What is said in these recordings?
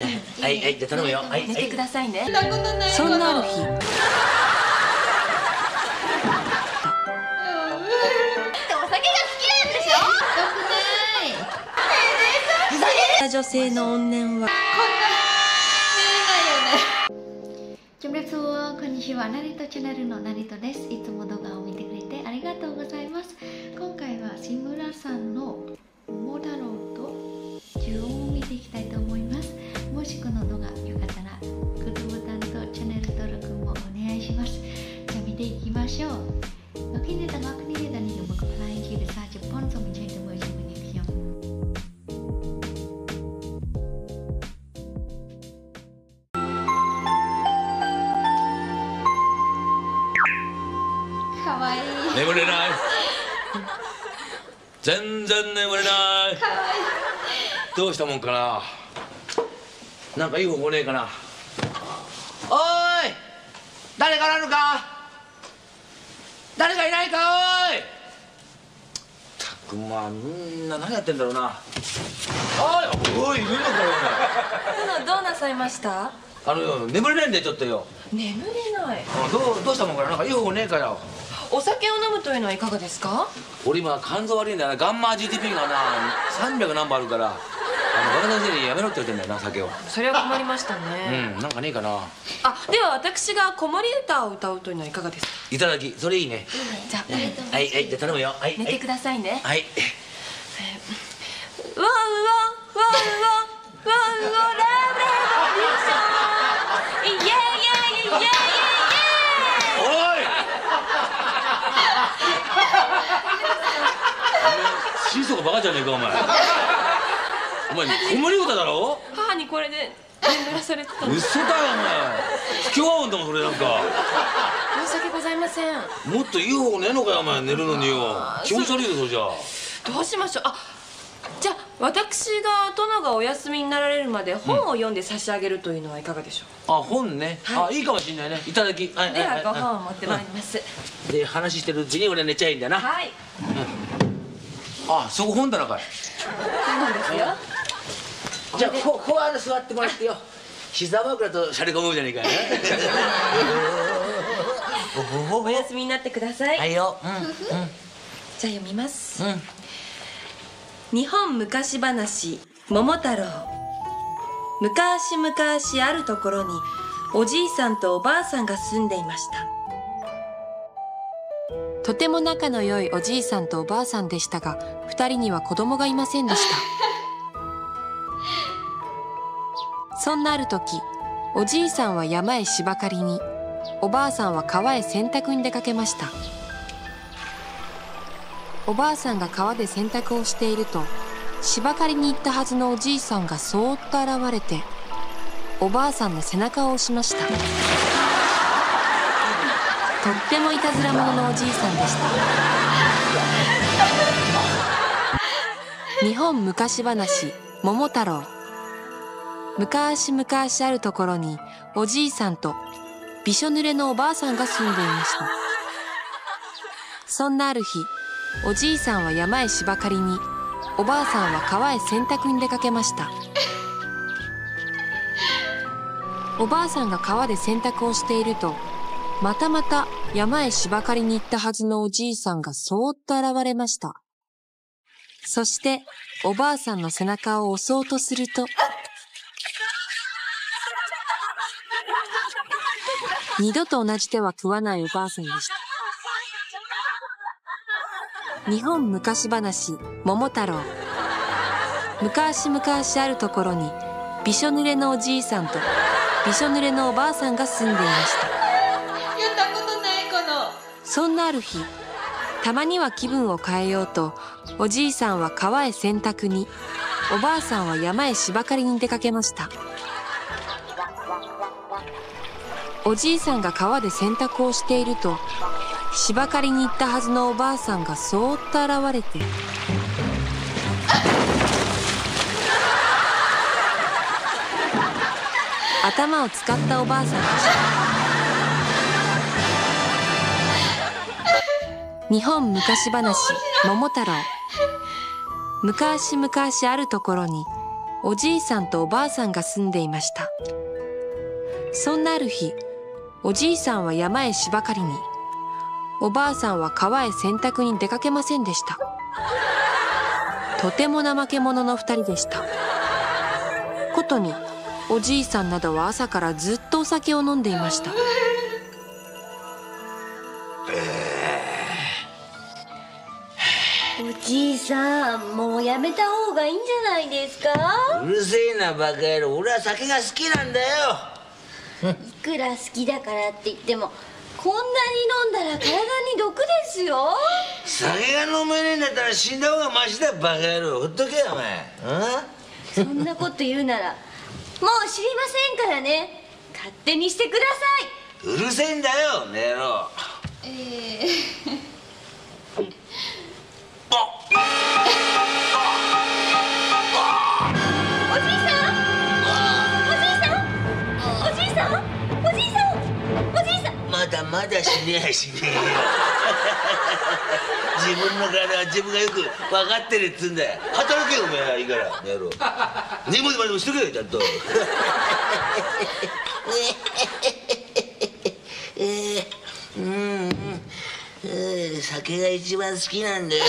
はいはい、じゃあ頼むよ。はい、寝てくださいね。そんなある日、女性の怨念はこんな見えないよね。こんにちは、ナリトチャンネルのナリトです。いつも動画を見てくれてありがとうございます。今回は志村さんの桃太郎と呪怨を見ていきたいと思います。もしこの動画よかったらグッドボタンとチャンネル登録もお願いします。じゃあ見ていきましょう。時々の国々に僕は来週で30本と見ちゃいてもいい。眠れない。全然眠れない。どうしたもんかな。なんかいい方法ねえかな。おーい、誰かなのか。誰かいないか。おーい。たくま、みんな何やってんだろうな。おい、おい、いるのかよ。どうなさいました。眠れないんで、ちょっとよ。眠れない。どうしたもんかな。なんかいい方法ねえかよ。お酒を飲むというのはいかがですか？俺今肝臓悪いんだよな。ガンマ GTP がな300何本あるから、私先生にやめろって言ってんだよな、酒を。それは困りましたね。うん、なんかねえかなあ。では私が子守歌を歌うというのはいかがですか？いただき、それいいね。じゃあ、はいはい、じゃ頼むよ。はい、寝てくださいね。はい。わうわわうわわうわラブラブリーションイエイエイエイエイ。心底バカじゃねえか、お前子守歌だろ。母にこれで眠らされてた。嘘だよお前、不協和音だもんそれ。なんか申し訳ございません。もっといい方ねえのかよお前、寝るのによ。気持ち悪いぞそれじゃ。どうしましょう。じゃあ私が、殿がお休みになられるまで本を読んで差し上げるというのはいかがでしょう。本ね。いいかもしれないね。いただき。ではご本を持ってまいります。で、話してるうちに俺寝ちゃいいんだな。はい。そこ本棚かい。じゃあここは座ってもらってよ。膝枕とシャレ込むじゃねえかよ。お休みになってください。はいよ。じゃあ読みます。日本昔話桃太郎。昔々あるところにおじいさんとおばあさんが住んでいました。とても仲の良いおじいさんとおばあさんでしたが、2人には子供がいませんでした。そんなある時、おじいさんは山へ芝刈りに、おばあさんは川へ洗濯に出かけました。おばあさんが川で洗濯をしていると、芝刈りに行ったはずのおじいさんがそーっと現れて、おばあさんの背中を押しました。とってもいたずら者のおじいさんでした。日本昔話桃太郎。昔々あるところにおじいさんとびしょ濡れのおばあさんが住んでいました。そんなある日、おじいさんは山へ芝刈りに、おばあさんは川へ洗濯に出かけました。おばあさんが川で洗濯をしていると、また山へ芝刈りに行ったはずのおじいさんがそーっと現れました。そしておばあさんの背中を押そうとすると、二度と同じ手は食わないおばあさんでした。日本昔話桃太郎。昔々あるところにびしょ濡れのおじいさんとびしょ濡れのおばあさんが住んでいました。そんなある日、たまには気分を変えようと、おじいさんは川へ洗濯に、おばあさんは山へ芝刈りに出かけました。おじいさんが川で洗濯をしていると、芝刈りに行ったはずのおばあさんがそーっと現れて、頭を使ったおばあさんでした。日本昔話桃太郎。昔々あるところにおじいさんとおばあさんが住んでいました。そんなある日、おじいさんは山へしば刈りに、おばあさんは川へ洗濯に出かけませんでした。とても怠け者の二人でした。ことにおじいさんなどは朝からずっとお酒を飲んでいました。おじいさん、もうやめた方がいいんじゃないですか。うるせえなバカ野郎、俺は酒が好きなんだよ。いくら好きだからって言っても、こんなに飲んだら体に毒ですよ。酒が飲めねえんだったら死んだ方がマシだ。バカ野郎、ほっとけよお前。そんなこと言うならもう知りませんからね。勝手にしてください。うるせえんだよねえろ。まだ死ねやしねえよ。自分の体は自分がよく分かってるっつうんだよ。働けよお前はいいからやろう。荷物までもしとけよちゃんと。酒が一番好きなんだよ。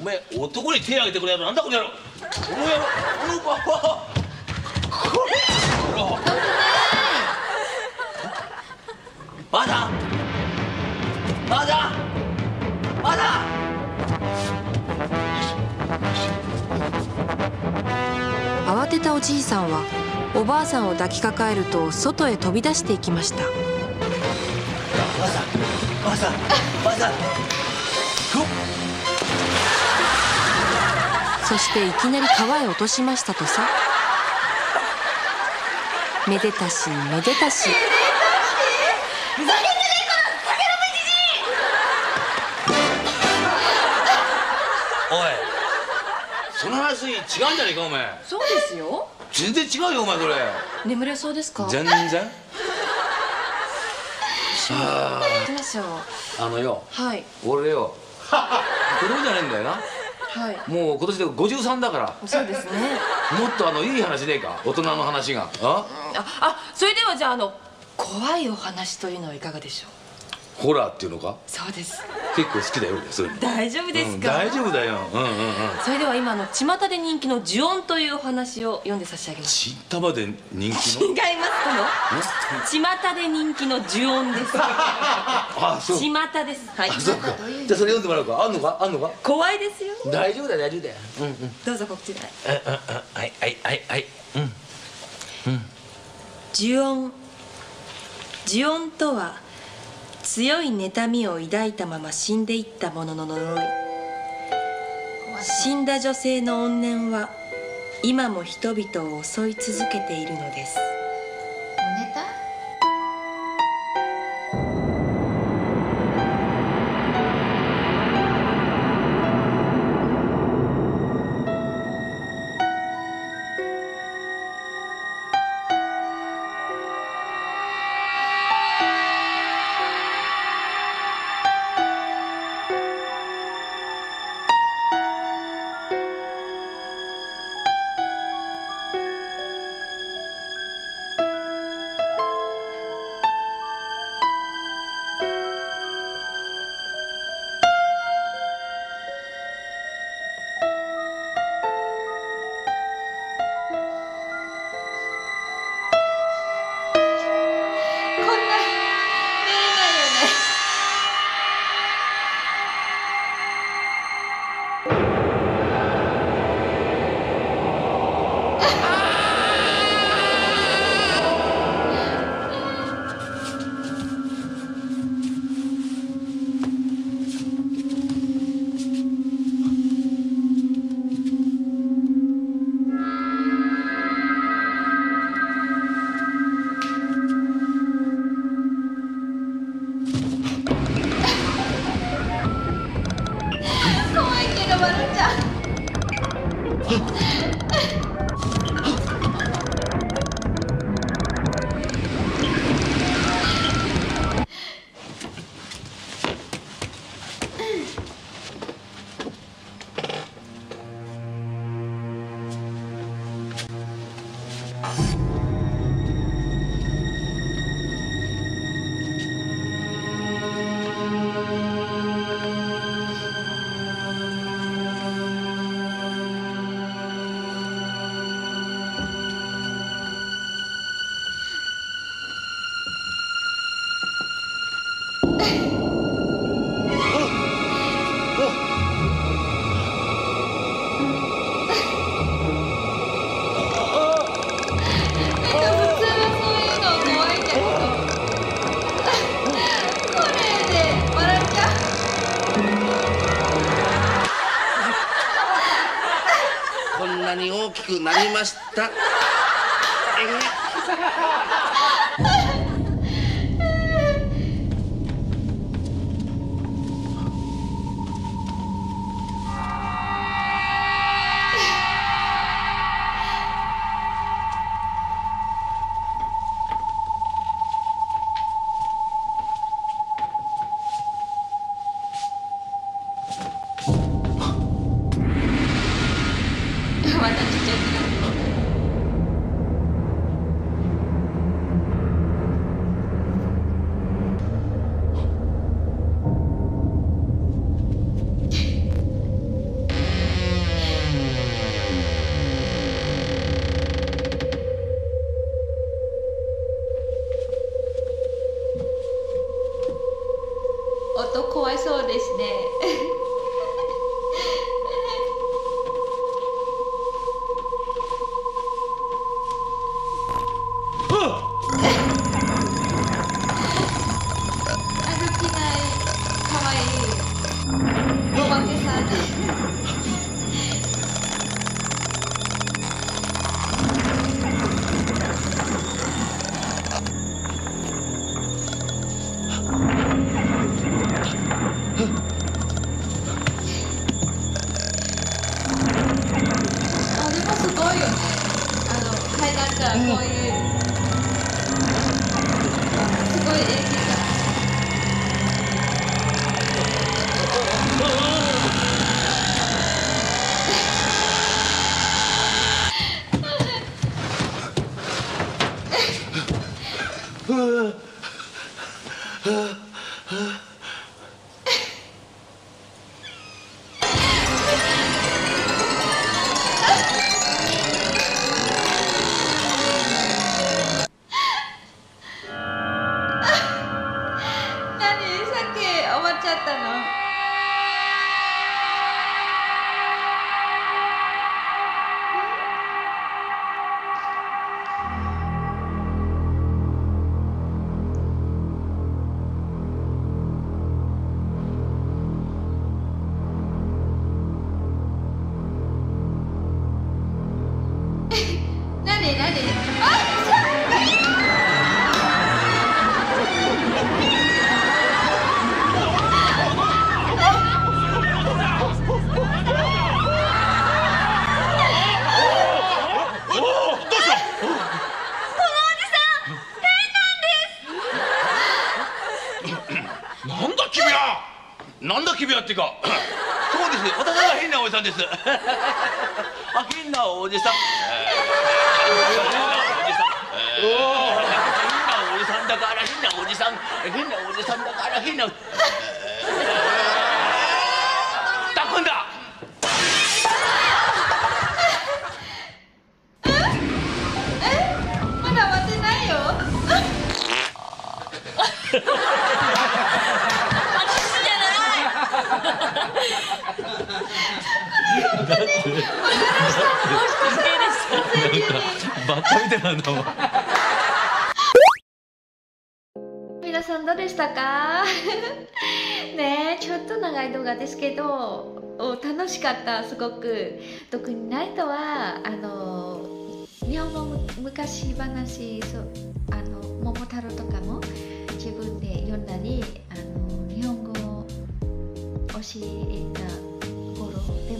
お前男に手挙げてくれやろ。なんだこの野郎。この野郎、このババア、これ野郎。まだまだまだ。慌てたおじいさんはおばあさんを抱きかかえると外へ飛び出していきました。おばあさん、おばあさん、おばあさん。そしていきなり川へ落としましたとさ。めでたしめでたし。おい、その話違うんじゃねえかお前。そうですよ。全然違うよお前これ。眠れそうですか。全然。あのよ、はい、俺よ、子供じゃねえんだよな。はい、もう今年で53だから。そうですね。もっといい話ねえか、大人の話が。あ、それではじゃあ怖いお話というのはいかがでしょう。ホラーっていうのか。そうです。結構好きだよそれ。大丈夫ですか。大丈夫だよ。それでは今巷で人気の呪怨というお話を読んで差し上げます。ちったまで人気の。違いますこの。巷で人気の呪怨です。あ、そう。巷です。はい。そうか。じゃあそれ読んでもらうか。あんのか、あんのか。怖いですよ。大丈夫だよ大丈夫だよ。どうぞこちらへ。はいはいはいはい。呪怨。呪怨とは、強い妬みを抱いたまま死んでいったものの呪い。死んだ女性の怨念は今も人々を襲い続けているのです。まるちゃん。大きくなりました。音怖いそうですね。っていうかそうですね、私は変なおじさんです。あ、変なおじさん、変なおじさんだから、変なおじさん、変なおじさんだから、変なだくんだ。まだ終わってないよ。皆さんどうでしたか？ねえ、ちょっと長い動画ですけど楽しかった、すごく。特にナイトは日本の昔話、桃太郎とかも自分で読んだり、日本語を教えた頃で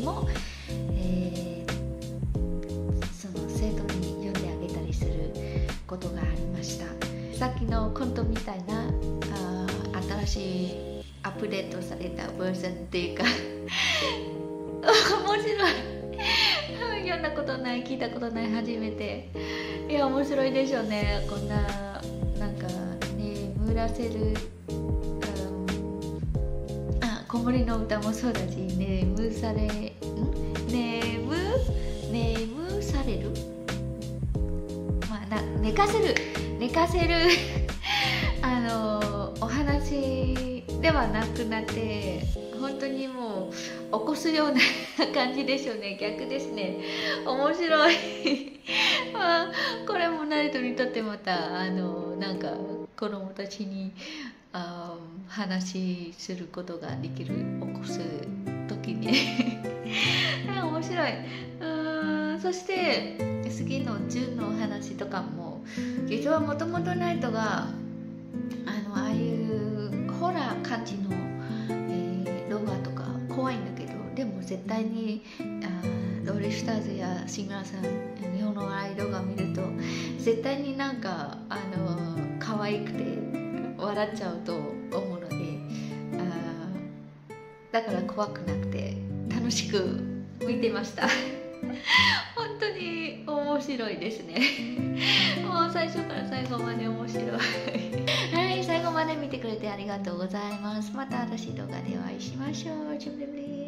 昔アップデートされたバージョンっていうか面白い読んだことない、聞いたことない、初めて。いや面白いでしょうね。こんななんか眠らせる子守の歌もそうだし、眠される、まあ、寝かせるお話ではなくなって、本当にもう起こすような感じでしょうね。逆ですね、面白いまあ、これもナルトにとってまたなんか子供たちに話することができる、起こす時に面白い。そして次のジュンの話とかも、実はもともとナイトがああいうホラー感じの、動画とか怖いんだけど、でも絶対にロリスターズや志村さん、日本のアイドルが見ると絶対になんか可愛くて笑っちゃうと思うので、だから怖くなくて楽しく見てました本当に面白いですねもう最初から最後まで面白いはい、最後まで見てくれてありがとうございます。また新しい動画でお会いしましょう。チュブリブリ。